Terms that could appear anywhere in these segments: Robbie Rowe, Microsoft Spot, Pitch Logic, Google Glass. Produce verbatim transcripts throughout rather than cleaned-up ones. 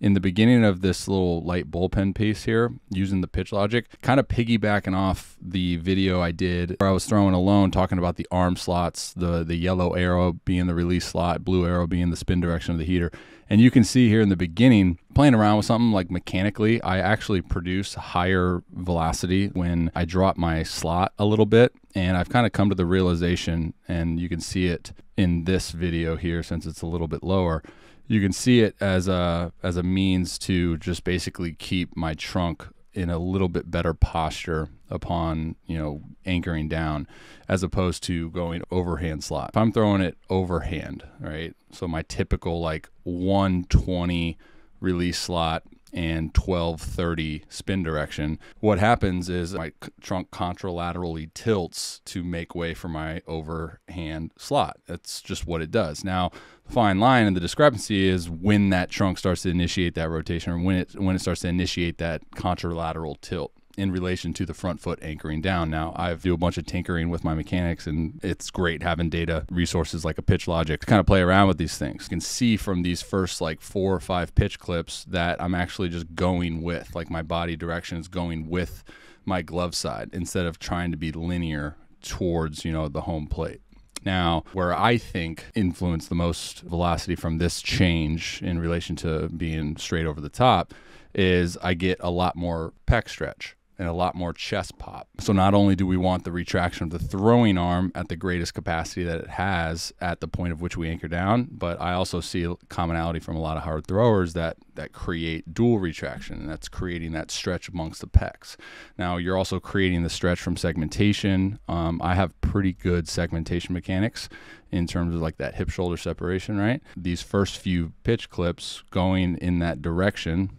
In the beginning of this little light bullpen piece here, using the pitch logic, kind of piggybacking off the video I did where I was throwing alone, talking about the arm slots, the, the yellow arrow being the release slot, blue arrow being the spin direction of the heater. And you can see here in the beginning, playing around with something like mechanically, I actually produce higher velocity when I drop my slot a little bit. And I've kind of come to the realization, and you can see it in this video here since it's a little bit lower, you can see it as a as a means to just basically keep my trunk in a little bit better posture upon, you know, anchoring down, as opposed to going overhand slot. If I'm throwing it overhand, right? So my typical like one twenty release slot and twelve thirty spin direction, what happens is my trunk contralaterally tilts to make way for my overhand slot. That's just what it does. Now, the fine line and the discrepancy is when that trunk starts to initiate that rotation, or when it when it starts to initiate that contralateral tilt in relation to the front foot anchoring down. Now, I do a bunch of tinkering with my mechanics, and it's great having data resources like a pitch logic to kind of play around with these things. You can see from these first like four or five pitch clips that I'm actually just going with, like my body direction is going with my glove side instead of trying to be linear towards, you know, the home plate. Now, where I think influenced the most velocity from this change in relation to being straight over the top is I get a lot more pec stretch and a lot more chest pop. So not only do we want the retraction of the throwing arm at the greatest capacity that it has at the point of which we anchor down, but I also see commonality from a lot of hard throwers that that create dual retraction, and that's creating that stretch amongst the pecs. Now, you're also creating the stretch from segmentation. Um, I have pretty good segmentation mechanics in terms of like that hip shoulder separation, right? These first few pitch clips going in that direction,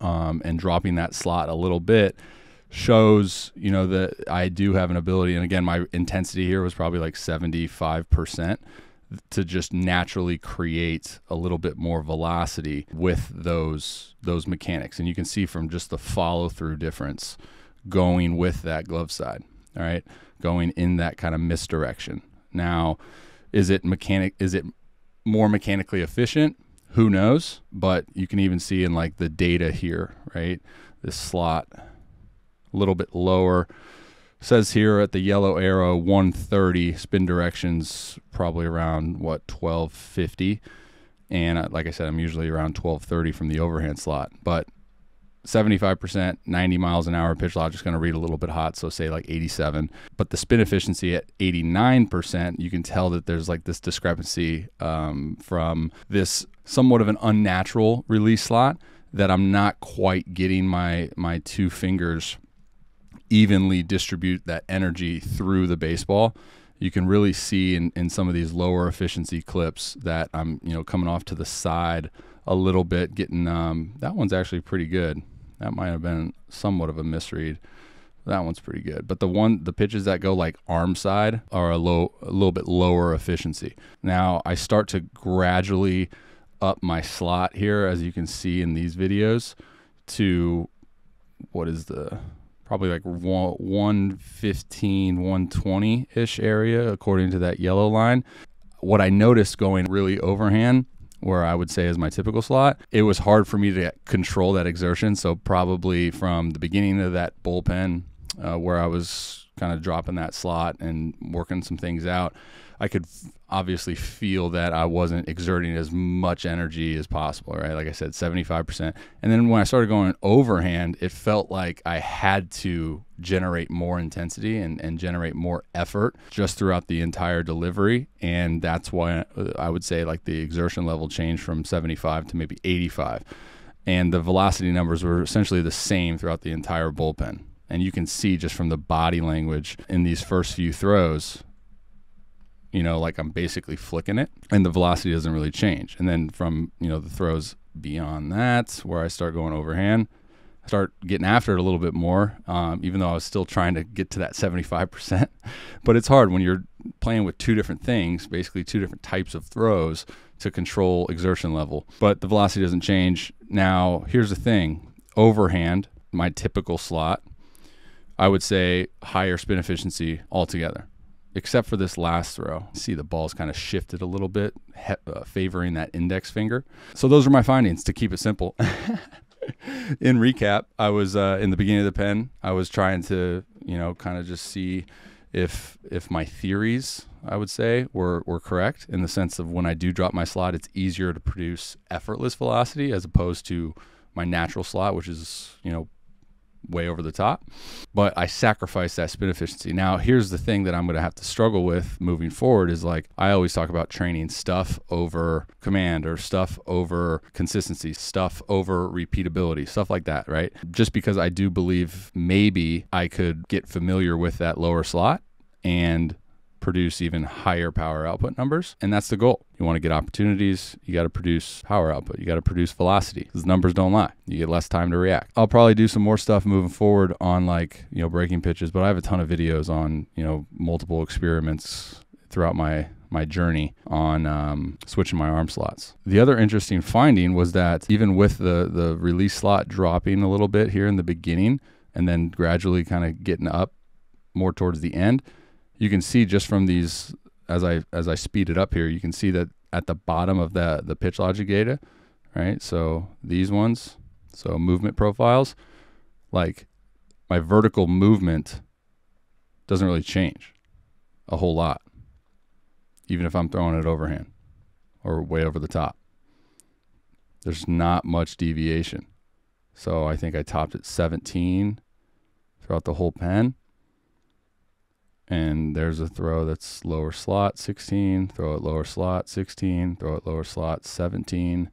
Um, and dropping that slot a little bit shows, you know, that I do have an ability. And again, my intensity here was probably like seventy-five percent to just naturally create a little bit more velocity with those, those mechanics. And you can see from just the follow through difference going with that glove side, all right, going in that kind of misdirection. Now, is it mechanic, is it more mechanically efficient? Who knows? But you can even see in like the data here, right? This slot a little bit lower. It says here at the yellow arrow, one thirty, spin directions probably around what, twelve fifty. And like I said, I'm usually around twelve thirty from the overhand slot, but seventy-five percent, ninety miles an hour pitch logic is going to read a little bit hot, so say like eighty-seven. But the spin efficiency at eighty-nine percent, you can tell that there's like this discrepancy um, from this somewhat of an unnatural release slot that I'm not quite getting my my two fingers evenly distribute that energy through the baseball. You can really see in, in some of these lower efficiency clips that I'm, you know, coming off to the side a little bit, getting um, that one's actually pretty good. That might have been somewhat of a misread. That one's pretty good. But the one, the pitches that go like arm side are a low, a little bit lower efficiency. Now I start to gradually up my slot here, as you can see in these videos, to what is the, probably like one fifteen, one twenty-ish area, according to that yellow line. What I noticed going really overhand, where I would say is my typical slot, it was hard for me to control that exertion. So probably from the beginning of that bullpen, uh, where I was kind of dropping that slot and working some things out, I could obviously feel that I wasn't exerting as much energy as possible, right? Like I said, seventy-five percent. And then when I started going overhand, it felt like I had to generate more intensity and, and generate more effort just throughout the entire delivery. And that's why I would say like the exertion level changed from seventy-five to maybe eighty-five. And the velocity numbers were essentially the same throughout the entire bullpen. And you can see just from the body language in these first few throws, you know, like I'm basically flicking it and the velocity doesn't really change. And then from, you know, the throws beyond that, where I start going overhand, I start getting after it a little bit more, um, even though I was still trying to get to that seventy-five percent. But it's hard when you're playing with two different things, basically two different types of throws, to control exertion level. But the velocity doesn't change. Now, here's the thing. Overhand, my typical slot, I would say higher spin efficiency altogether, except for this last throw. See the ball's kind of shifted a little bit, uh, favoring that index finger. So those are my findings, to keep it simple. In recap, I was uh, in the beginning of the pen, I was trying to, you know, kind of just see if if my theories, I would say, were, were correct, in the sense of when I do drop my slot, it's easier to produce effortless velocity as opposed to my natural slot, which is, you know, way over the top. But I sacrifice that spin efficiency. Now, here's the thing that I'm going to have to struggle with moving forward is, like, I always talk about training stuff over command, or stuff over consistency, stuff over repeatability, stuff like that, right? Just because I do believe maybe I could get familiar with that lower slot and produce even higher power output numbers. And that's the goal. You want to get opportunities, you got to produce power output, you got to produce velocity, because numbers don't lie. You get less time to react. I'll probably do some more stuff moving forward on, like, you know, breaking pitches, but I have a ton of videos on, you know, multiple experiments throughout my my journey on um, switching my arm slots. The other interesting finding was that even with the the release slot dropping a little bit here in the beginning, and then gradually kind of getting up more towards the end, you can see just from these, as I as I speed it up here, you can see that at the bottom of the, the Pitch Logic data, right? So these ones, so movement profiles, like my vertical movement doesn't really change a whole lot, even if I'm throwing it overhand or way over the top. There's not much deviation. So I think I topped at seventeen throughout the whole pen. And there's a throw that's lower slot, sixteen, throw it lower slot, sixteen, throw it lower slot, seventeen.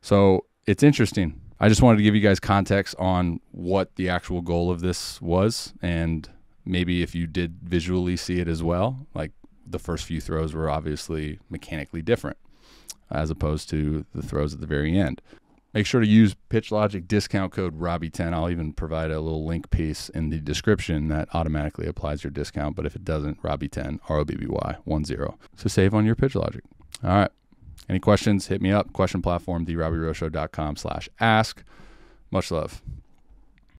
So it's interesting. I just wanted to give you guys context on what the actual goal of this was. And maybe if you did visually see it as well, like the first few throws were obviously mechanically different as opposed to the throws at the very end. Make sure to use Pitch Logic discount code Robbie ten. I'll even provide a little link piece in the description that automatically applies your discount. But if it doesn't, Robbie ten, R O B B Y ten. So save on your Pitch Logic. All right. Any questions, hit me up. Question platform, the robbie rowe show dot com slash ask. Much love.